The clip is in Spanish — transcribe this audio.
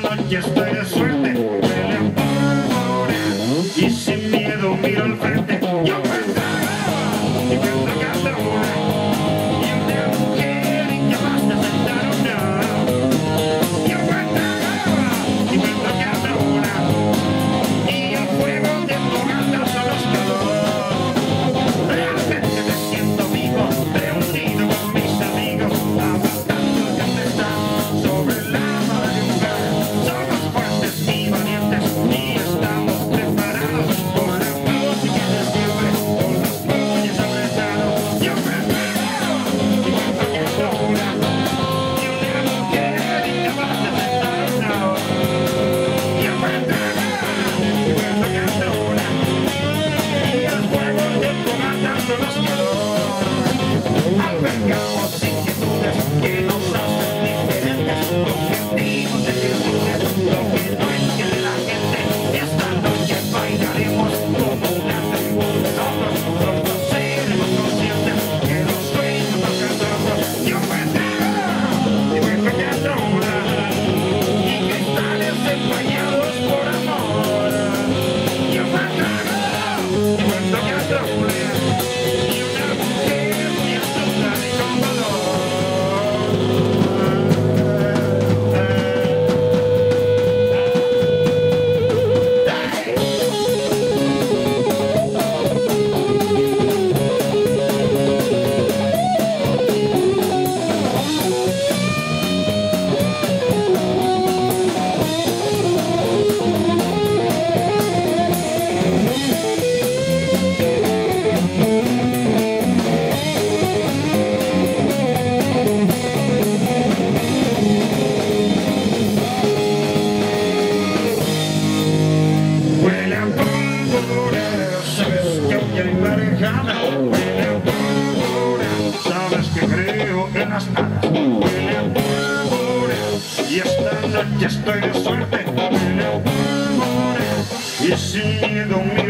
buena noche, estoy de suerte. Me levanto ahora y sin miedo miro al frente. Yo cantaba y canto cantarones, y una mujer incapaz de aceptar una. Yo cantaba y canto cantarones, y el fuego de tu gata solo es calor. Realmente me siento vivo, reunido con mis amigos, aguantando la tempestad sobre la madrugada. Somos fuertes y valientes y estamos preparados por la música de siempre, con los puños apretados. Yo me espero y cuento que es una, y una mujer incapaz de aceptar una hora. Yo me espero y cuento que es una, y el fuego de tu gata solo es calor. Albergamos inquietudes que nos hacen diferentes, objetivos difíciles, lo que no entiende la gente. Esta noche bailaremos como una tribu, nosotros seremos conscientes que los sueños nos cantamos. Yo me entrego y vuelvo a cantar una, y cristales empañados por amor. Yo me entrego y vuelvo a cantar una, y una mujer me asustar con valor. Huelen pólvora, sabes que hoy hay marejada. Huelen pólvora, sabes que creo en las hadas. Huelen pólvora, y esta noche estoy de suerte. Huelen pólvora, y sin miedo.